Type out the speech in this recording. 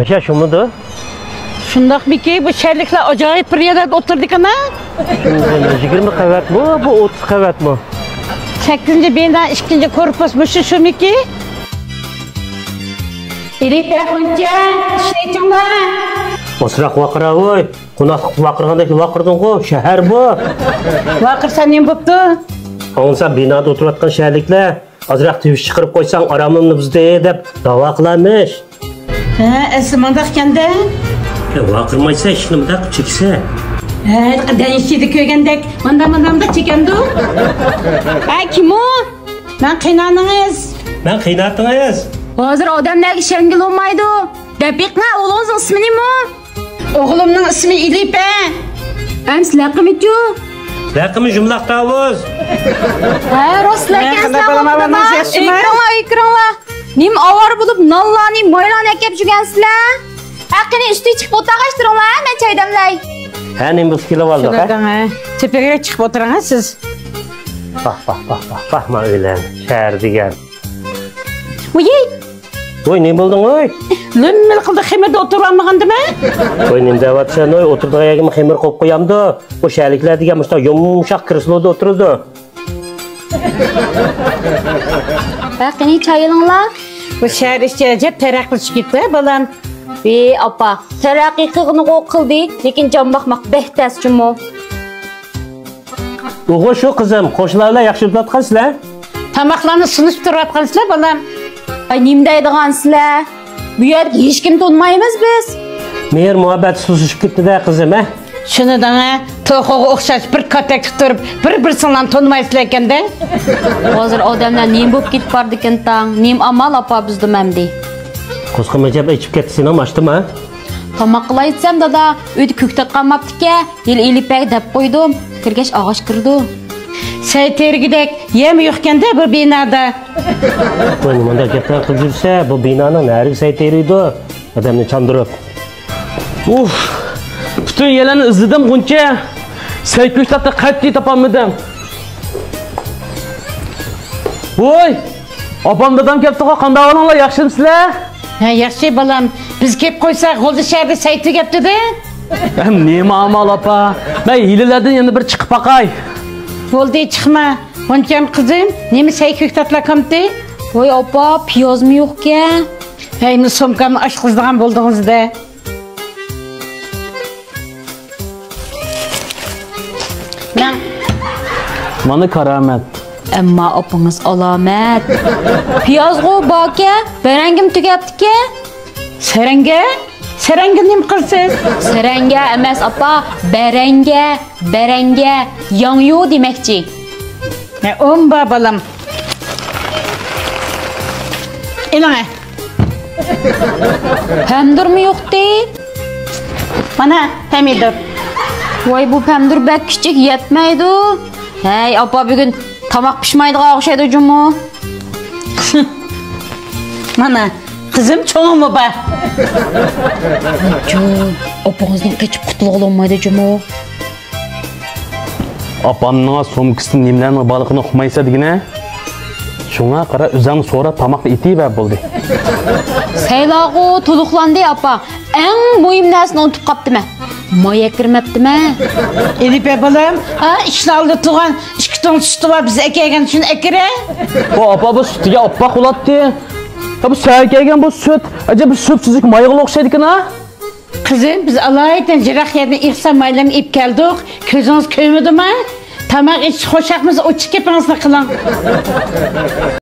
Beşer şunlu da? Şundak bir ki bu şerlikle acayip bir yerde oturduk ana. 20 kavet mi bu 30 kavet mi? 8. binden 2. korpus mu şu şu miki? İri tarafınca şey çınla. Mısrak vakıra oy. Konak vakırgandaki vakırdın ko şehir bu. Vakırsan ne boptu? Onsa binada oturatkan şerlikler azraq tüyüş çıkarıp koysan aramını buzde dep dava qılamış. He, esmandak kende. Vakırmaysa işnimda çekse. He, denişçidik öğendek. Mandam da çekemdi. Ay kim o? Ben kıynanınız. Ben kıynattınız. Hazır adamlar şengil olmaydı. Depik ne? Oğlunuzun ismini mi? Oğlumun ismi İlip he. Hem silahım ediyor. Lakımı jumlaq tavuz. He, rost lakan sağlamda bak. Ekranla. Nim avar bulup nallani moylan ekip jügensizler. Aqini üstü çıkıp otağaştırınlar, men çaydamlay. He, nim biz kelib olduq he. Tepegere çıkıp oturağız siz. Bak, bakma öyle. Şehir degen. Oy. Oy, ne buldun oy? Lümmel qıldı xemirde oturanmaganda mı? Oy, nim devatsan oy, oturduğu yagim xemir qoyup qoyamdı. O şerlikler degen musta yumuşak kırsloda otururdu. Bakın çayılınlar. Bu şehir işte acayip teraklıç gitti balam. Bir apa, terakli kığını qoqıldı. Lekin can bakmaq behtes cumu. Oğul şu kızım, qoşlarla yakşırıp atkan sizler. Tamaklarını sınışıp durup atkan sizler balam. Ay nimde ediğen sizler. Bu yerde hiç kim donmayımız biz. Meğer muhabbet susuşup gitti de kızım he. Şunu da ne? Toğuğu oxşaş bir katak tuturup bir sınlan tonmayısılayken de. Hazır adamlar neyim bulup git vardıken tan, neyim amal apa bizdim hem de. Kuzgum acaba içip getisin ama açtım ha? Tamak kılay etsem de da, öyle kökte kalmaptı ki, ilipek dep koydum, kirgeç ağaç kırdı. Şey tergidek, yem yokken de bu binada. Oğlum onda gepten kızırsa, bu binanın herif şey teriydi. Adamını çandırıp. Uff! Bütün yerlerini izledim günce, Seykuşlat'ta kalpli tapamadım. Oy! Abam dadam geldi, kandavalanla yakışım sizler. He yakışım balam, biz kep koysak, Golda şehirde Seykuşlat'ta geldi de. Hem neyim amal apa, ben hilelerden yanına bir çıkıp bakay. Golda çıkma, oncan kızım, neyim Seykuşlat'la kamdı? Oy apa, piyoz mu yok ki? Hem de somkamın aşk kızdan buldunuz de. Bana karamet. Ama apımız alamet. Piyaz koyu bak ya. Berengim tükettik ki. Serenge? Serenge neyim kırsız? Serenge emez apa. Berenge. Berenge. Yanıyor demekçi. Ne on babalım. İlana. Pemdur mu yok değil? Bana pemidur. Vay bu pemdur bek küçük yetmeydi. Hey apa bugün tamak pişmaydı ağışaydı cumu. Mana kızım çoğun mu be? Çoğun. Apanızdan keçip kutluğul olmaydı cumu. Apamına somkısının yemlerinin balığını okumaysa digine. Şuna kara üzerine sonra tamak itiyi ver buldu. Seylağı tuluqlandı apa. En mühim nesini unutup kaptı mı? Mayak vermepti mi? Elif yapalım. Ha, işlerle tuğan, iki ton sütü var bize ekeyken şunu ekere. Bu abla bu sütü ya abla kulattı. Ya bu serkeyken bu süt, acaba süpsüzlük mayıklı okşaydık ha? Kızım biz Allah'ın cerrah yerine ihsan maylamı ip geldik. Közünüz köymüdü mü? Tamak iç hoşakımızı o çıkıp nasıl kılın.